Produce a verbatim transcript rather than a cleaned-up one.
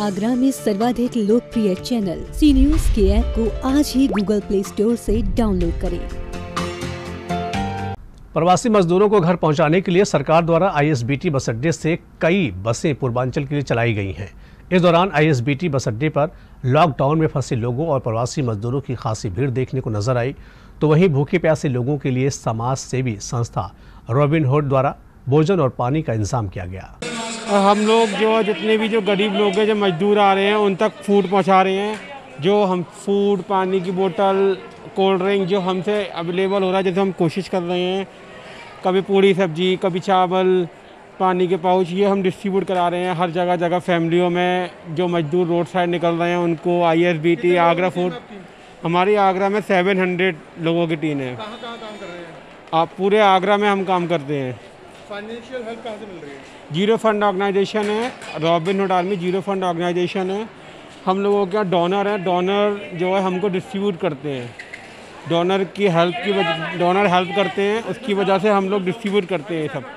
आगरा में सर्वाधिक लोकप्रिय चैनल सी न्यूज के ऐप को आज ही गूगल प्ले स्टोर से डाउनलोड करें। प्रवासी मजदूरों को घर पहुंचाने के लिए सरकार द्वारा आई एस बी टी बस अड्डे से कई बसें पूर्वांचल के लिए चलाई गई हैं। इस दौरान आई एस बी टी बस अड्डे पर लॉकडाउन में फंसे लोगों और प्रवासी मजदूरों की खासी भीड़ देखने को नजर आई, तो वहीं भूखे प्यासे लोगों के लिए समाज सेवी संस्था रॉबिन हुड द्वारा भोजन और पानी का इंतजाम किया गया। हम लोग जो जितने भी जो गरीब लोग हैं, जो मजदूर आ रहे हैं, उन तक फूड पहुंचा रहे हैं। जो हम फूड, पानी की बोतल, कोल्ड ड्रिंक जो हमसे अवेलेबल हो रहा है, जैसे हम कोशिश कर रहे हैं, कभी पूरी सब्जी, कभी चावल, पानी के पाउच, ये हम डिस्ट्रीब्यूट करा रहे हैं हर जगह जगह फैमिलियों में। जो मजदूर रोड साइड निकल रहे हैं उनको I S B T Agra food. हमारी आगरा में सेवन हंड्रेड लोगों की टीम है। आप पूरे आगरा में हम काम करते हैं। फाइनेंशियल हेल्प कहाँ से मिल रही है? जीरो फंड ऑर्गेनाइजेशन है, Robin Hood army zero fund organisation है। हम लोगों के यहाँ डोनर है, डोनर जो है हमको डिस्ट्रीब्यूट करते हैं। डोनर की हेल्प की वजह डोनर हेल्प करते हैं, उसकी वजह से हम लोग डिस्ट्रीब्यूट करते हैं सब।